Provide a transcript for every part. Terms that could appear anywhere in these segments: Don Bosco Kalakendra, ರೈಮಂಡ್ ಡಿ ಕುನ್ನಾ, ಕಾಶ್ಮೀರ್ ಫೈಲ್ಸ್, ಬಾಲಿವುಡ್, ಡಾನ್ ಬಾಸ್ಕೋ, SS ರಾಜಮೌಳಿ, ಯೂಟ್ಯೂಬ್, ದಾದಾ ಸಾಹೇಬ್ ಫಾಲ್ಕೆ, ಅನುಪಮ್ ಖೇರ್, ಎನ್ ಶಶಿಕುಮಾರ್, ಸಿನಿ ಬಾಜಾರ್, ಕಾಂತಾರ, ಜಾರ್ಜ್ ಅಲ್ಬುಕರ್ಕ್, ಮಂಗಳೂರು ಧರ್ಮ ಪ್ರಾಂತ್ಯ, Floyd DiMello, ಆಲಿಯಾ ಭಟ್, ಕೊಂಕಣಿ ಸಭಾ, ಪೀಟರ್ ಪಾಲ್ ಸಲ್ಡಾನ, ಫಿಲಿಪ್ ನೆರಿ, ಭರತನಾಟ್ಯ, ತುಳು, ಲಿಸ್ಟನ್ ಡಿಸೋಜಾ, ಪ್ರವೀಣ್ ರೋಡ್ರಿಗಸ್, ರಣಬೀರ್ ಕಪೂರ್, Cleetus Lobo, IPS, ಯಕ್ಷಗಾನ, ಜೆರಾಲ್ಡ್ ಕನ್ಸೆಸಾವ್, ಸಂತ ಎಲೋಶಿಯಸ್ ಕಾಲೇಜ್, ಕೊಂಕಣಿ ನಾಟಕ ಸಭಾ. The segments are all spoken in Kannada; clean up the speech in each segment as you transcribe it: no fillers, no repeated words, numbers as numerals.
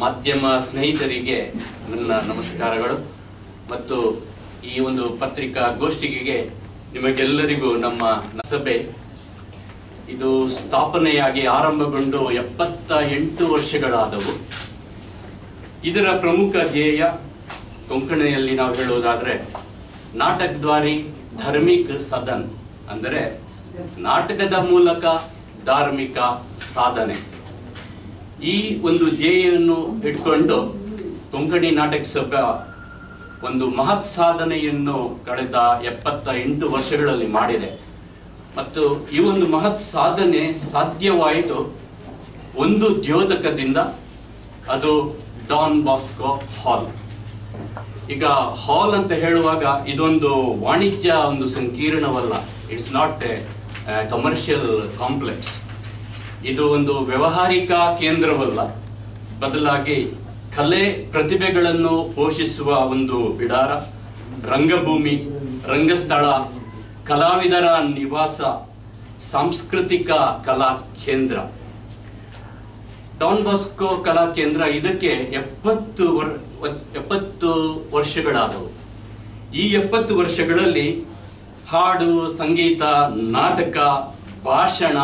ಮಾಧ್ಯಮ ಸ್ನೇಹಿತರಿಗೆ ನನ್ನ ನಮಸ್ಕಾರಗಳು ಮತ್ತು ಈ ಒಂದು ಪತ್ರಿಕಾ ಗೋಷ್ಠಿಗೆ ನಿಮಗೆಲ್ಲರಿಗೂ ನಮ್ಮ ಸಭೆ ಇದು ಸ್ಥಾಪನೆಯಾಗಿ ಆರಂಭಗೊಂಡು 78 ವರ್ಷಗಳಾದವು. ಇದರ ಪ್ರಮುಖ ಧ್ಯೇಯ ಕೊಂಕಣಿಯಲ್ಲಿ ನಾವು ಹೇಳುವುದಾದರೆ ನಾಟಕದ್ವಾರಿ ಧಾರ್ಮಿಕ ಸದನ್ ಅಂದರೆ ನಾಟಕದ ಮೂಲಕ ಧಾರ್ಮಿಕ ಸಾಧನೆ. ಈ ಒಂದು ಧ್ಯೇಯವನ್ನು ಇಟ್ಕೊಂಡು ಕೊಂಕಣಿ ನಾಟಕ ಸಭಾ ಒಂದು ಮಹತ್ ಸಾಧನೆಯನ್ನು ಕಳೆದ 78 ವರ್ಷಗಳಲ್ಲಿ ಮಾಡಿದೆ. ಮತ್ತು ಈ ಒಂದು ಮಹತ್ ಸಾಧನೆ ಸಾಧ್ಯವಾಯಿತು ಒಂದು ದ್ಯೋತಕದಿಂದ, ಅದು ಡಾನ್ ಬಾಸ್ಕೋ ಹಾಲ್. ಈಗ ಹಾಲ್ ಅಂತ ಹೇಳುವಾಗ ಇದೊಂದು ವಾಣಿಜ್ಯ ಒಂದು ಸಂಕೀರ್ಣವಲ್ಲ, it's not a commercial complex. ಇದು ಒಂದು ವ್ಯಾವಹಾರಿಕ ಕೇಂದ್ರವಲ್ಲ, ಬದಲಾಗಿ ಕಲೆ ಪ್ರತಿಭೆಗಳನ್ನು ಪೋಷಿಸುವ ಒಂದು ಬಿಡಾರ, ರಂಗಭೂಮಿ, ರಂಗಸ್ಥಳ, ಕಲಾವಿದರ ನಿವಾಸ, ಸಾಂಸ್ಕೃತಿಕ ಕಲಾ ಕೇಂದ್ರ. ಡಾನ್ ಬಾಸ್ಕೋ ಕಲಾ ಕೇಂದ್ರ ಇದಕ್ಕೆ 70 ವರ್ಷಗಳಾದವು. ಈ 70 ವರ್ಷಗಳಲ್ಲಿ ಹಾಡು, ಸಂಗೀತ, ನಾಟಕ, ಭಾಷಣ,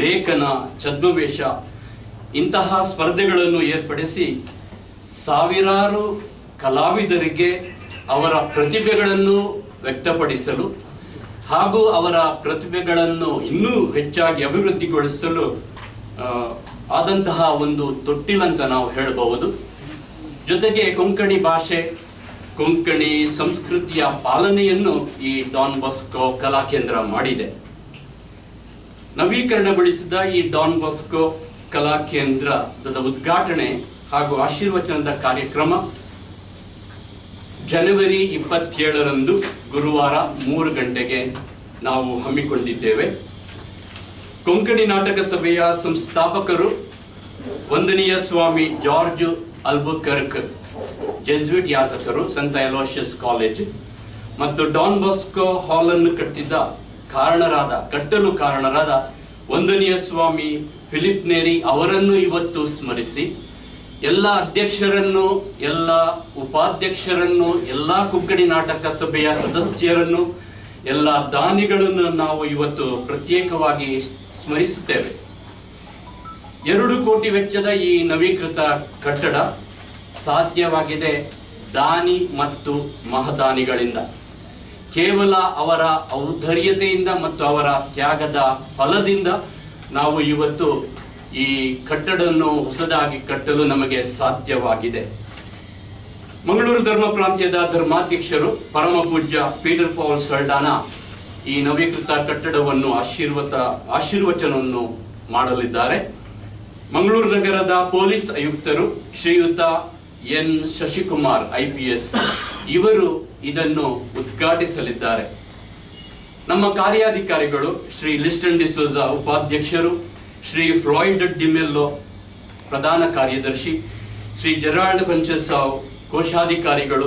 ಲೇಖನ, ಛದ್ಮವೇಷ ಇಂತಹ ಸ್ಪರ್ಧೆಗಳನ್ನು ಏರ್ಪಡಿಸಿ ಸಾವಿರಾರು ಕಲಾವಿದರಿಗೆ ಅವರ ಪ್ರತಿಭೆಗಳನ್ನು ವ್ಯಕ್ತಪಡಿಸಲು ಹಾಗೂ ಅವರ ಪ್ರತಿಭೆಗಳನ್ನು ಇನ್ನೂ ಹೆಚ್ಚಾಗಿ ಅಭಿವೃದ್ಧಿಗೊಳಿಸಲು ಆದಂತಹ ಒಂದು ತೊಟ್ಟಿಲಂತ ನಾವು ಹೇಳಬಹುದು. ಜೊತೆಗೆ ಕೊಂಕಣಿ ಭಾಷೆ, ಕೊಂಕಣಿ ಸಂಸ್ಕೃತಿಯ ಪಾಲನೆಯನ್ನು ಈ ಡಾನ್ ಬಾಸ್ಕೋ ಕಲಾಕೇಂದ್ರ ಮಾಡಿದೆ. ನವೀಕರಣಗೊಳಿಸಿದ ಈ ಡಾನ್ ಬಾಸ್ಕೋ ಕಲಾಕೇಂದ್ರದ ಉದ್ಘಾಟನೆ ಹಾಗೂ ಆಶೀರ್ವಚನದ ಕಾರ್ಯಕ್ರಮ ಜನವರಿ 27ರಂದು ಗುರುವಾರ 3 ಗಂಟೆಗೆ ನಾವು ಹಮ್ಮಿಕೊಂಡಿದ್ದೇವೆ. ಕೊಂಕಣಿ ನಾಟಕ ಸಭೆಯ ಸಂಸ್ಥಾಪಕರು ವಂದನೀಯ ಸ್ವಾಮಿ ಜಾರ್ಜ್ ಅಲ್ಬುಕರ್ಕ್, ಜೆಸ್ವಿಟ್ ಯಾಸಕರು, ಸಂತ ಎಲೋಶಿಯಸ್ ಕಾಲೇಜ್, ಮತ್ತು ಡಾನ್ ಬಾಸ್ಕೋ ಹಾಲನ್ನು ಕಟ್ಟಲು ಕಾರಣರಾದ ವಂದನೀಯ ಸ್ವಾಮಿ ಫಿಲಿಪ್ ನೆರಿ ಅವರನ್ನು ಇವತ್ತು ಸ್ಮರಿಸಿ ಎಲ್ಲ ಅಧ್ಯಕ್ಷರನ್ನು, ಎಲ್ಲ ಉಪಾಧ್ಯಕ್ಷರನ್ನು, ಎಲ್ಲ ಕೊಂಕಣಿ ನಾಟಕ ಸಭೆಯ ಸದಸ್ಯರನ್ನು, ಎಲ್ಲ ದಾನಿಗಳನ್ನು ನಾವು ಇವತ್ತು ಪ್ರತ್ಯೇಕವಾಗಿ ಸ್ಮರಿಸುತ್ತೇವೆ. 2 ಕೋಟಿ ವೆಚ್ಚದ ಈ ನವೀಕೃತ ಕಟ್ಟಡ ಸಾಧ್ಯವಾಗಿದೆ ದಾನಿ ಮತ್ತು ಮಹದಾನಿಗಳಿಂದ, ಕೇವಲ ಅವರ ಔದಾರ್ಯತೆಯಿಂದ ಮತ್ತು ಅವರ ತ್ಯಾಗದ ಫಲದಿಂದ ನಾವು ಇವತ್ತು ಈ ಕಟ್ಟಡವನ್ನು ಹೊಸದಾಗಿ ಕಟ್ಟಲು ನಮಗೆ ಸಾಧ್ಯವಾಗಿದೆ. ಮಂಗಳೂರು ಧರ್ಮ ಪ್ರಾಂತ್ಯದ ಧರ್ಮಾಧ್ಯಕ್ಷರು ಪರಮ ಪೂಜ್ಯ ಪೀಟರ್ ಪಾಲ್ ಸಲ್ಡಾನ ಈ ನವೀಕೃತ ಕಟ್ಟಡವನ್ನು ಆಶೀರ್ವಚನವನ್ನು ಮಾಡಲಿದ್ದಾರೆ. ಮಂಗಳೂರು ನಗರದ ಪೊಲೀಸ್ ಆಯುಕ್ತರು ಶ್ರೀಯುತ ಎನ್ ಶಶಿಕುಮಾರ್ IPS ಇವರು ಇದನ್ನು ಉದ್ಘಾಟಿಸಲಿದ್ದಾರೆ. ನಮ್ಮ ಕಾರ್ಯಾಧಿಕಾರಿಗಳು ಶ್ರೀ ಲಿಸ್ಟನ್ ಡಿಸೋಜಾ ಉಪಾಧ್ಯಕ್ಷರು, ಶ್ರೀ ಫ್ಲಾಯ್ಡ್ ಡಿಮೆಲ್ಲೋ ಪ್ರಧಾನ ಕಾರ್ಯದರ್ಶಿ, ಶ್ರೀ ಜೆರಾಲ್ಡ್ ಕನ್ಸೆಸಾವ್ ಕೋಶಾಧಿಕಾರಿಗಳು,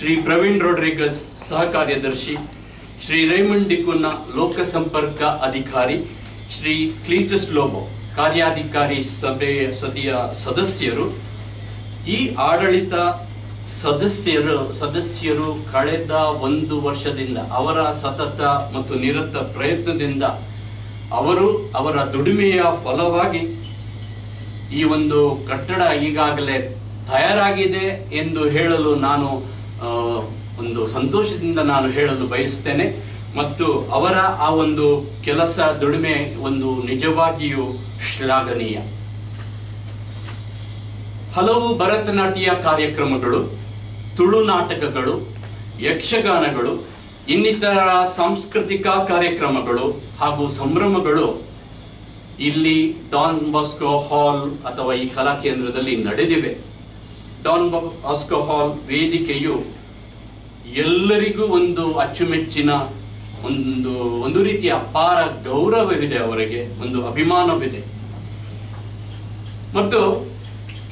ಶ್ರೀ ಪ್ರವೀಣ್ ರೋಡ್ರಿಗಸ್ ಸಹ ಕಾರ್ಯದರ್ಶಿ, ಶ್ರೀ ರೈಮಂಡ್ ಡಿ ಕುನ್ನಾ ಲೋಕಸಂಪರ್ಕ ಅಧಿಕಾರಿ, ಶ್ರೀ ಕ್ಲೀಟಸ್ ಲೋಬೋ ಕಾರ್ಯಾಧಿಕಾರಿ ಸಭೆಯ ಸದಸ್ಯರು. ಈ ಆಡಳಿತ ಸದಸ್ಯರು ಕಳೆದ 1 ವರ್ಷದಿಂದ ಅವರ ಸತತ ಮತ್ತು ನಿರತ ಪ್ರಯತ್ನದಿಂದ ಅವರ ದುಡಿಮೆಯ ಫಲವಾಗಿ ಈ ಒಂದು ಕಟ್ಟಡ ಈಗಾಗಲೇ ತಯಾರಾಗಿದೆ ಎಂದು ಹೇಳಲು ನಾನು ಒಂದು ಸಂತೋಷದಿಂದ ನಾನು ಹೇಳಲು ಬಯಸ್ತೇನೆ. ಮತ್ತು ಅವರ ಆ ಒಂದು ಕೆಲಸ, ದುಡಿಮೆ ಒಂದು ನಿಜವಾಗಿಯೂ ಶ್ಲಾಘನೀಯ. ಹಲವು ಭರತನಾಟ್ಯ ಕಾರ್ಯಕ್ರಮಗಳು, ತುಳು ನಾಟಕಗಳು, ಯಕ್ಷಗಾನಗಳು ಇನ್ನಿತರ ಸಾಂಸ್ಕೃತಿಕ ಕಾರ್ಯಕ್ರಮಗಳು ಹಾಗೂ ಸಂಭ್ರಮಗಳು ಇಲ್ಲಿ ಡಾನ್ ಬಾಸ್ಕೋ ಹಾಲ್ ಅಥವಾ ಈ ಕಲಾಕೇಂದ್ರದಲ್ಲಿ ನಡೆದಿವೆ. ಡಾನ್ ಬಾಸ್ಕೋ ಹಾಲ್ ವೇದಿಕೆಯು ಎಲ್ಲರಿಗೂ ಒಂದು ಅಚ್ಚುಮೆಚ್ಚಿನ ಒಂದು ರೀತಿಯ ಅಪಾರ ಗೌರವವಿದೆ, ಅವರಿಗೆ ಒಂದು ಅಭಿಮಾನವಿದೆ. ಮತ್ತು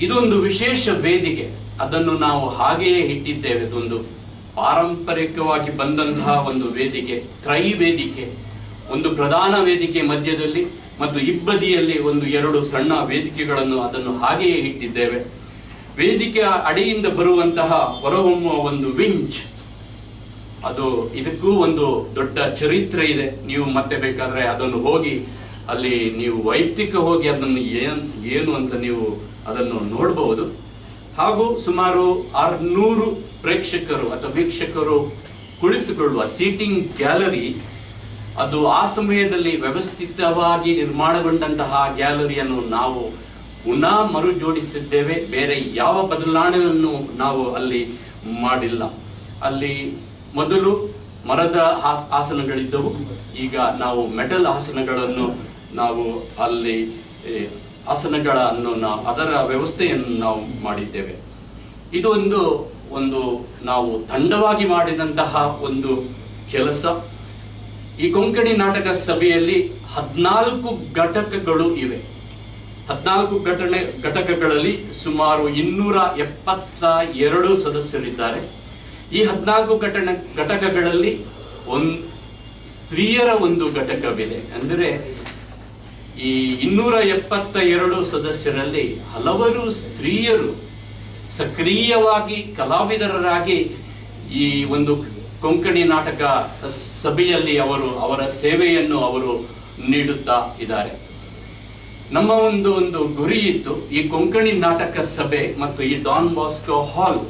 ಇದೊಂದು ವಿಶೇಷ ವೇದಿಕೆ, ಅದನ್ನು ನಾವು ಹಾಗೆಯೇ ಇಟ್ಟಿದ್ದೇವೆ. ಇದೊಂದು ಪಾರಂಪರಿಕವಾಗಿ ಬಂದಂತಹ ಒಂದು ವೇದಿಕೆ, ತ್ರೈ ವೇದಿಕೆ, ಒಂದು ಪ್ರಧಾನ ವೇದಿಕೆ ಮಧ್ಯದಲ್ಲಿ ಮತ್ತು ಇಬ್ಬದಿಯಲ್ಲಿ ಒಂದು ಎರಡು ಸಣ್ಣ ವೇದಿಕೆಗಳನ್ನು ಅದನ್ನು ಹಾಗೆಯೇ ಇಟ್ಟಿದ್ದೇವೆ. ವೇದಿಕೆಯ ಅಡಿಯಿಂದ ಬರುವಂತಹ ಹೊರಹೊಮ್ಮುವ ಒಂದು ವಿಂಚ್, ಅದು ಇದಕ್ಕೂ ಒಂದು ದೊಡ್ಡ ಚರಿತ್ರೆ ಇದೆ. ನೀವು ಮತ್ತೆ ಬೇಕಾದ್ರೆ ಅದನ್ನು ಹೋಗಿ ಅಲ್ಲಿ ನೀವು ವೈಯಕ್ತಿಕ ಹೋಗಿ ಅದನ್ನು ಏನು ಅಂತ ನೀವು ಅದನ್ನು ನೋಡಬಹುದು. ಹಾಗೂ ಸುಮಾರು 600 ಪ್ರೇಕ್ಷಕರು ಅಥವಾ ವೀಕ್ಷಕರು ಕುಳಿತುಕೊಳ್ಳುವ ಸೀಟಿಂಗ್ ಗ್ಯಾಲರಿ, ಅದು ಆ ಸಮಯದಲ್ಲಿ ವ್ಯವಸ್ಥಿತವಾಗಿ ನಿರ್ಮಾಣಗೊಂಡಂತಹ ಗ್ಯಾಲರಿಯನ್ನು ನಾವು ಪುನಃ ಮರುಜೋಡಿಸಿದ್ದೇವೆ. ಬೇರೆ ಯಾವ ಬದಲಾವಣೆಯನ್ನು ನಾವು ಅಲ್ಲಿ ಮಾಡಿಲ್ಲ. ಅಲ್ಲಿ ಮೊದಲು ಮರದ ಆಸನಗಳಿದ್ದವು, ಈಗ ನಾವು ಮೆಟಲ್ ಆಸನಗಳನ್ನು ನಾವು ಅಲ್ಲಿ ಆಸನಗಳನ್ನು ನಾವು ಅದರ ವ್ಯವಸ್ಥೆಯನ್ನು ನಾವು ಮಾಡಿದ್ದೇವೆ. ಇದೊಂದು ಒಂದು ನಾವು ತಂಡವಾಗಿ ಮಾಡಿದಂತಹ ಒಂದು ಕೆಲಸ. ಈ ಕೊಂಕಣಿ ನಾಟಕ ಸಭೆಯಲ್ಲಿ 14 ಘಟಕಗಳು ಇವೆ. 14 ಘಟಕಗಳಲ್ಲಿ ಸುಮಾರು 272 ಸದಸ್ಯರಿದ್ದಾರೆ. ಈ 14 ಘಟಕಗಳಲ್ಲಿ ಸ್ತ್ರೀಯರ ಒಂದು ಘಟಕವಿದೆ. ಅಂದರೆ ಈ 272 ಸದಸ್ಯರಲ್ಲಿ ಹಲವರು ಸ್ತ್ರೀಯರು ಸಕ್ರಿಯವಾಗಿ ಕಲಾವಿದರಾಗಿ ಈ ಒಂದು ಕೊಂಕಣಿ ನಾಟಕ ಸಭೆಯಲ್ಲಿ ಅವರ ಸೇವೆಯನ್ನು ಅವರು ನೀಡುತ್ತಾ ಇದ್ದಾರೆ. ನಮ್ಮ ಒಂದು ಒಂದು ಗುರಿ ಇತ್ತು, ಈ ಕೊಂಕಣಿ ನಾಟಕ ಸಭೆ ಮತ್ತು ಈ ಡಾನ್ ಬಾಸ್ಕೋ ಹಾಲ್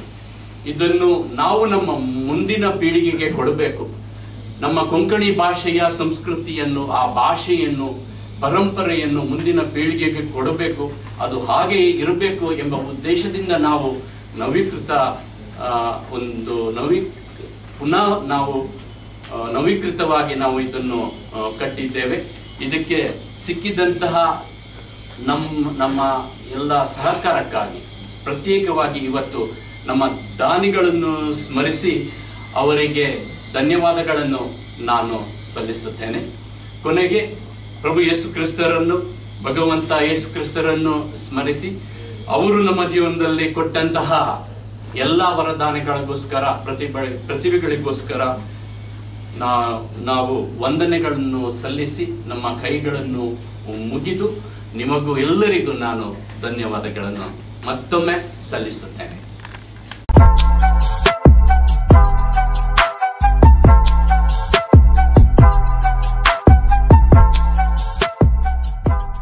ಇದನ್ನು ನಾವು ನಮ್ಮ ಮುಂದಿನ ಪೀಳಿಗೆಗೆ ಕೊಡಬೇಕು. ನಮ್ಮ ಕೊಂಕಣಿ ಭಾಷೆಯ ಸಂಸ್ಕೃತಿಯನ್ನು, ಆ ಭಾಷೆಯನ್ನು, ಪರಂಪರೆಯನ್ನು ಮುಂದಿನ ಪೀಳಿಗೆಗೆ ಕೊಡಬೇಕು, ಅದು ಹಾಗೆಯೇ ಇರಬೇಕು ಎಂಬ ಉದ್ದೇಶದಿಂದ ನಾವು ನವೀಕೃತವಾಗಿ ನಾವು ಇದನ್ನು ಕಟ್ಟಿದ್ದೇವೆ. ಇದಕ್ಕೆ ಸಿಕ್ಕಿದಂತಹ ನಮ್ಮ ಎಲ್ಲ ಸಹಕಾರಕ್ಕಾಗಿ ಪ್ರತ್ಯೇಕವಾಗಿ ಇವತ್ತು ನಮ್ಮ ದಾನಿಗಳನ್ನು ಸ್ಮರಿಸಿ ಅವರಿಗೆ ಧನ್ಯವಾದಗಳನ್ನು ನಾನು ಸಲ್ಲಿಸುತ್ತೇನೆ. ಕೊನೆಗೆ ಪ್ರಭು ಯೇಸು ಕ್ರಿಸ್ತರನ್ನು, ಭಗವಂತ ಯೇಸು ಕ್ರಿಸ್ತರನ್ನು ಸ್ಮರಿಸಿ ಅವರು ನಮ್ಮ ಜೀವನದಲ್ಲಿ ಕೊಟ್ಟಂತಹ ಎಲ್ಲ ವರದಾನಗಳಿಗೋಸ್ಕರ, ಪ್ರತಿಭೆಗಳಿಗೋಸ್ಕರ ನಾವು ವಂದನೆಗಳನ್ನು ಸಲ್ಲಿಸಿ ನಮ್ಮ ಕೈಗಳನ್ನು ಮುಗಿದು ನಿಮಗೂ ಎಲ್ಲರಿಗೂ ನಾನು ಧನ್ಯವಾದಗಳನ್ನು ಮತ್ತೊಮ್ಮೆ ಸಲ್ಲಿಸುತ್ತೇನೆ.